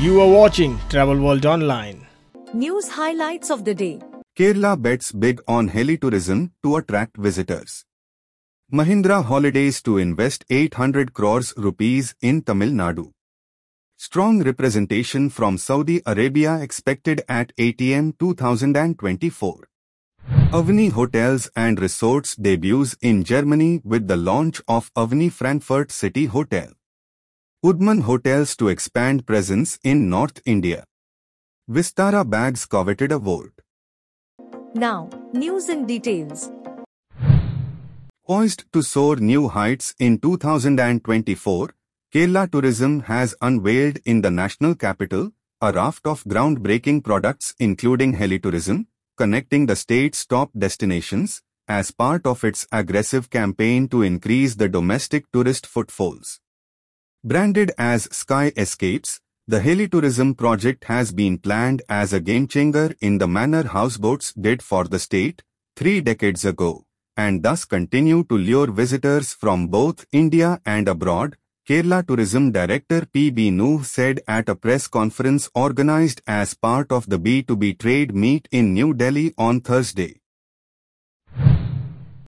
You are watching Travel World Online. News highlights of the day. Kerala bets big on heli tourism to attract visitors. Mahindra Holidays to invest 800 crores rupees in Tamil Nadu. Strong representation from Saudi Arabia expected at ATM 2024. Avani Hotels and Resorts debuts in Germany with the launch of Avani Frankfurt City Hotel. Udman Hotels to expand presence in North India. Vistara bags coveted award. Now, news and details. Poised to soar new heights in 2024, Kerala Tourism has unveiled in the national capital a raft of groundbreaking products including heli-tourism, connecting the state's top destinations, as part of its aggressive campaign to increase the domestic tourist footfalls. Branded as Sky Escapes, the heli-tourism project has been planned as a game-changer in the manner houseboats did for the state 3 decades ago, and thus continue to lure visitors from both India and abroad, Kerala Tourism Director P.B. Nooh said at a press conference organized as part of the B2B trade meet in New Delhi on Thursday.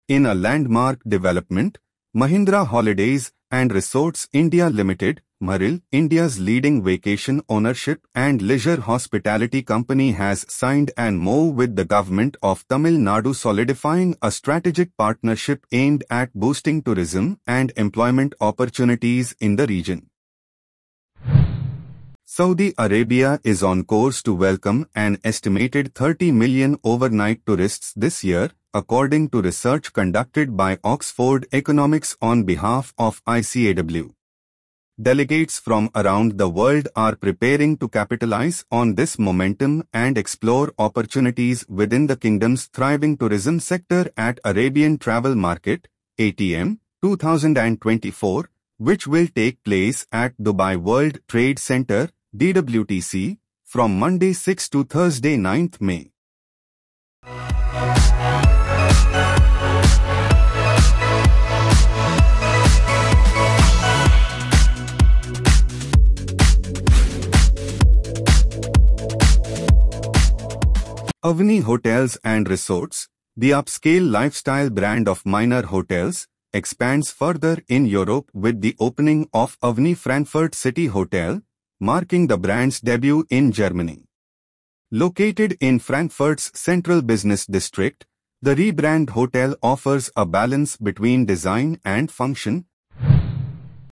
In a landmark development, Mahindra Holidays and Resorts India Limited, Maril, India's leading vacation ownership and leisure hospitality company, has signed an MoU with the government of Tamil Nadu, solidifying a strategic partnership aimed at boosting tourism and employment opportunities in the region. Saudi Arabia is on course to welcome an estimated 30 million overnight tourists this year, according to research conducted by Oxford Economics on behalf of ICAW. Delegates from around the world are preparing to capitalize on this momentum and explore opportunities within the kingdom's thriving tourism sector at Arabian Travel Market, ATM, 2024, which will take place at Dubai World Trade Center, DWTC, from Monday 6 to Thursday 9 May. Avani Hotels and Resorts, the upscale lifestyle brand of Minor Hotels, expands further in Europe with the opening of Avani Frankfurt City Hotel, marking the brand's debut in Germany. Located in Frankfurt's central business district, the rebrand hotel offers a balance between design and function.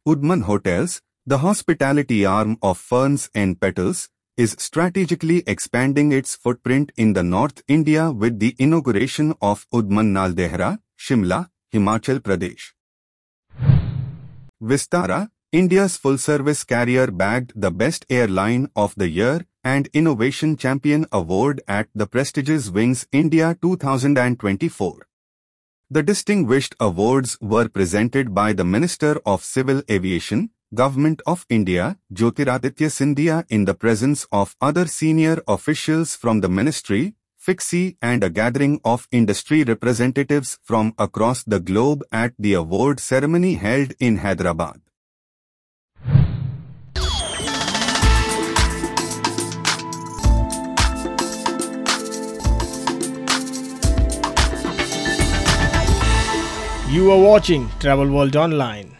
Udman Hotels, the hospitality arm of Ferns and Petals, is strategically expanding its footprint in the North India with the inauguration of Udman Naldehra, Shimla, Himachal Pradesh. Vistara, India's full-service carrier, bagged the Best Airline of the Year and Innovation Champion Award at the prestigious Wings India 2024. The distinguished awards were presented by the Minister of Civil Aviation, Government of India, Jyotiraditya Scindia, in the presence of other senior officials from the ministry, FICCI, and a gathering of industry representatives from across the globe at the award ceremony held in Hyderabad. You are watching Travel World Online.